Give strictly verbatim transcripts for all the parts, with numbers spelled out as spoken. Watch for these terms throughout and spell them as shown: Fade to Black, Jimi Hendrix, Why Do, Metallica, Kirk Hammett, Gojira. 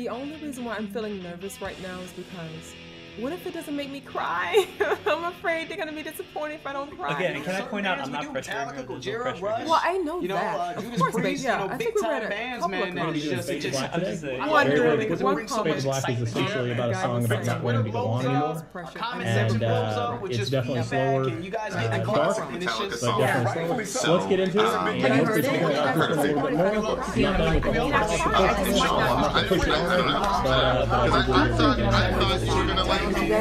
The only reason why I'm feeling nervous right now is because what if it doesn't make me cry? I'm afraid they're gonna be disappointed if I don't cry. Again, can I point out I'm not pressuring Gojira, Rush. Well, I know you know, that. Uh, of course, Priest, yeah. You know, I think we read a couple of comments. Just, just, just, I'm just saying. One, one comment. Fade to Black is essentially about a song about not wanting to go on anymore. And uh, it's definitely slower. Uh, dark, but definitely slower. Let's get into it. And let's get into it. I'm just going a little bit more. I'm not done with the whole topic. I'm not pushing on it. But I do believe you're going to like. Yeah,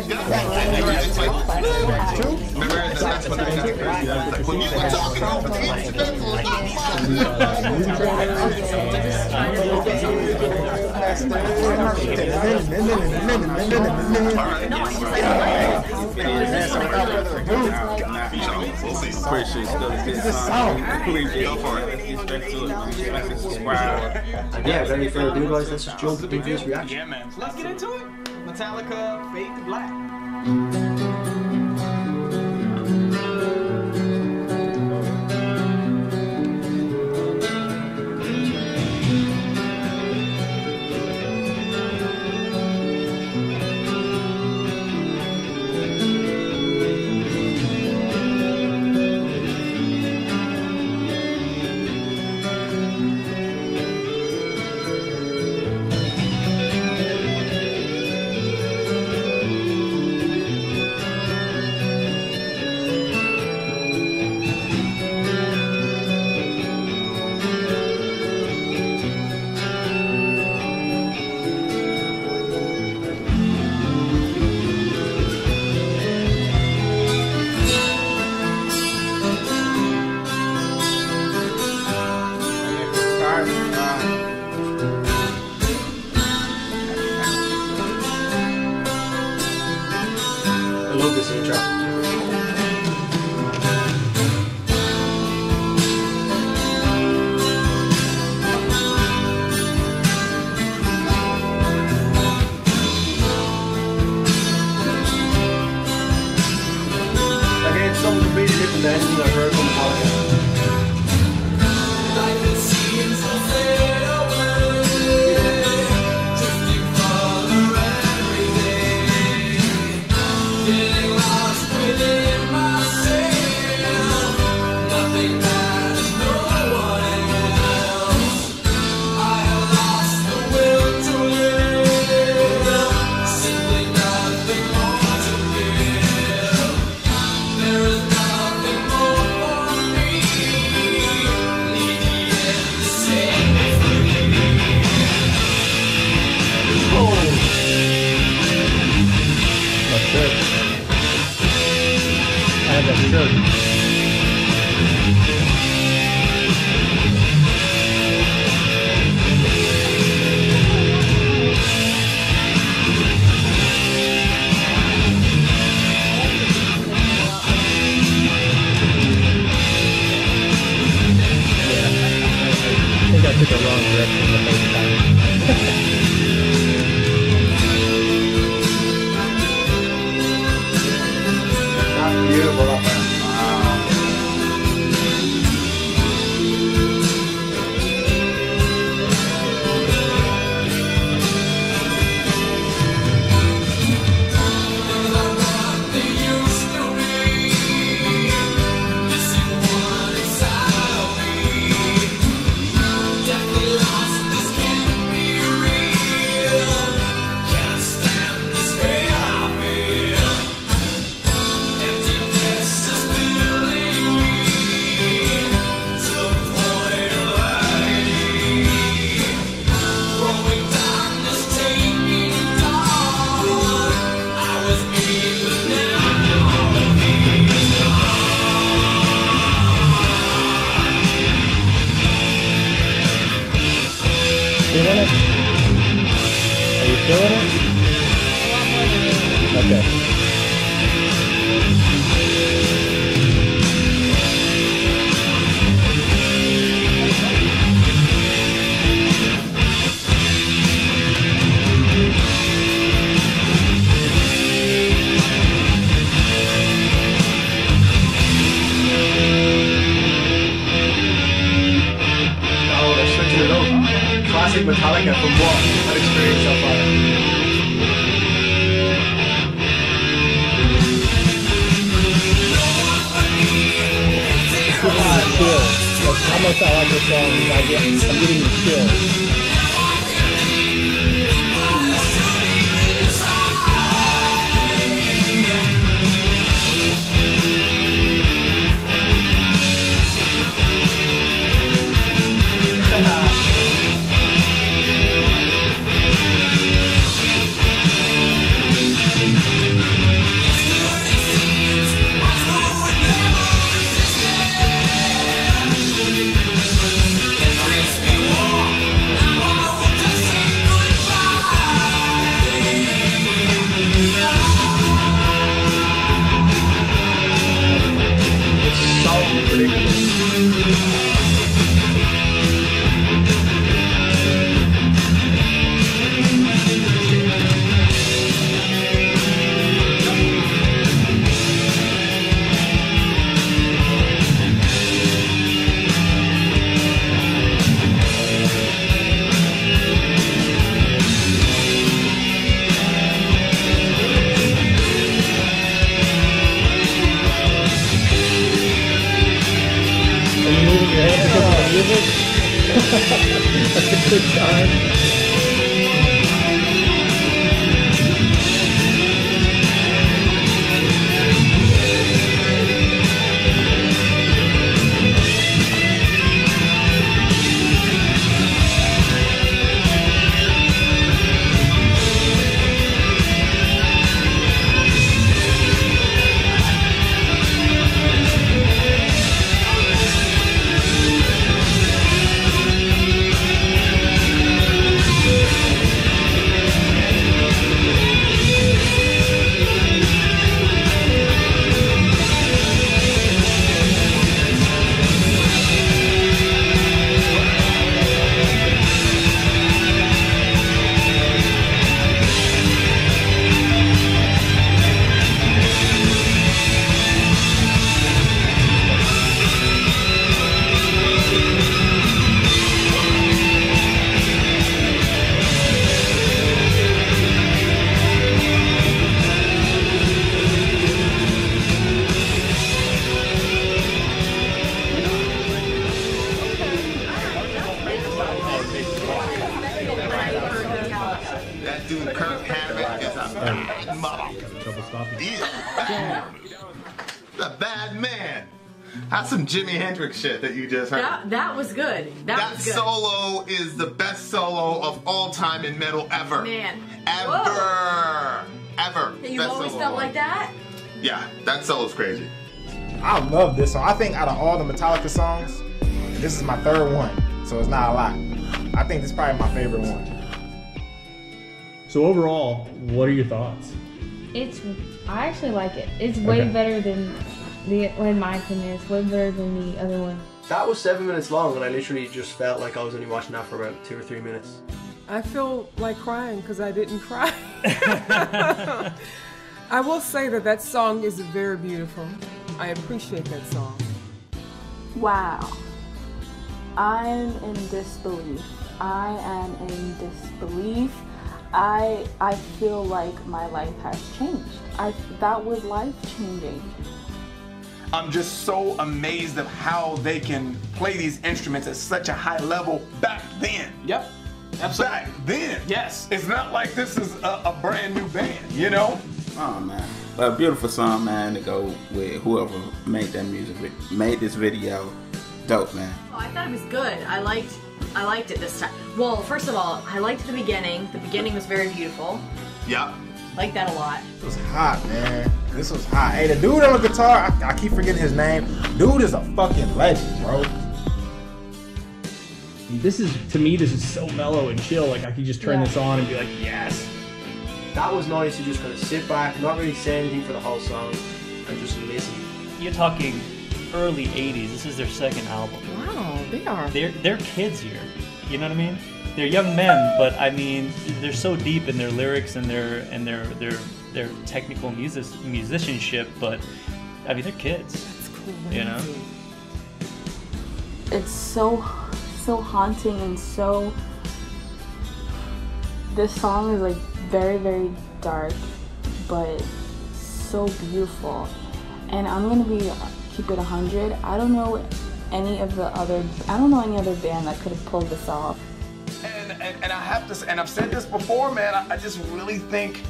that you feel, dude, guys, that's just Joe's biggest reaction. Yeah, man. Let's get into it. Metallica, Fade to Black. Lost. classic Metallica from what I've experienced so far. Ah, chills. That's how much I like this song. I get, I'm getting the chills. That's a good time. That dude Kirk Hammett is a bad mother. The bad man. That's some Jimi Hendrix shit that you just heard. That, that was good. That, that was good. Solo is the best solo of all time in metal ever. Man. Ever. Whoa. Ever. And you best always felt like that? Yeah, that solo's crazy. I love this song. I think out of all the Metallica songs, this is my third one, so it's not a lot. I think this is probably my favorite one. So overall, what are your thoughts? It's, I actually like it. It's way okay. better than, the, in my opinion, it's way better than the other one. That was seven minutes long and I literally just felt like I was only watching that for about two or three minutes. I feel like crying because I didn't cry. I will say that that song is very beautiful. I appreciate that song. Wow. I'm in disbelief. I am in disbelief. I I feel like my life has changed. I that was life changing. I'm just so amazed of how they can play these instruments at such a high level back then. Yep, absolutely. Back then. Yes. It's not like this is a, a brand new band, you know? Oh man, a beautiful song, man, to go with whoever made that music, made this video. Dope, man. Oh, I thought it was good. I liked. I liked it this time. Well, first of all, I liked the beginning. The beginning was very beautiful. Yep. Like that a lot. It was hot, man. This was hot. Hey, the dude on the guitar, I, I keep forgetting his name. Dude is a fucking legend, bro. This is, to me, this is so mellow and chill. Like, I could just turn yeah. this on and be like, yes. That was nice to just kind of sit back, not really say anything for the whole song, and just listen. You're talking early eighties. This is their second album. Wow, they are. They're, they're kids here. You know what I mean? They're young men, but I mean, they're so deep in their lyrics and their and their their their technical music musicianship. But I mean, they're kids. That's cool. You know? It's so so haunting and so This song is like very, very dark, but so beautiful. And I'm gonna be keep it one hundred. I don't know any of the other. I don't know any other band that could have pulled this off. And, and and I have to, and I've said this before, man. I, I just really think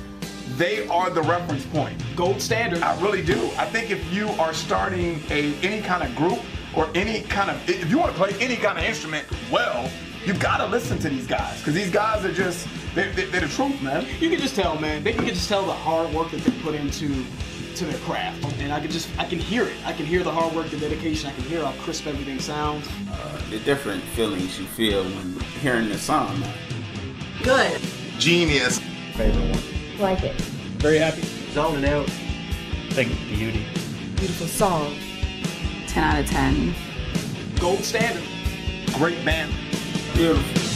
they are the reference point, gold standard. I really do. I think if you are starting a any kind of group or any kind of, if you want to play any kind of instrument, well, you've got to listen to these guys, because these guys are just, they're, they're the truth, man. You can just tell, man. They can just tell the hard work that they put into to their craft. And I can just, I can hear it. I can hear the hard work, the dedication. I can hear how crisp everything sounds. Uh, the different feelings you feel when hearing the song. Good. Genius. Favorite one. Like it. Very happy. Zoning out. Like beauty. Beautiful song. ten out of ten. Gold standard. Great band. Beautiful.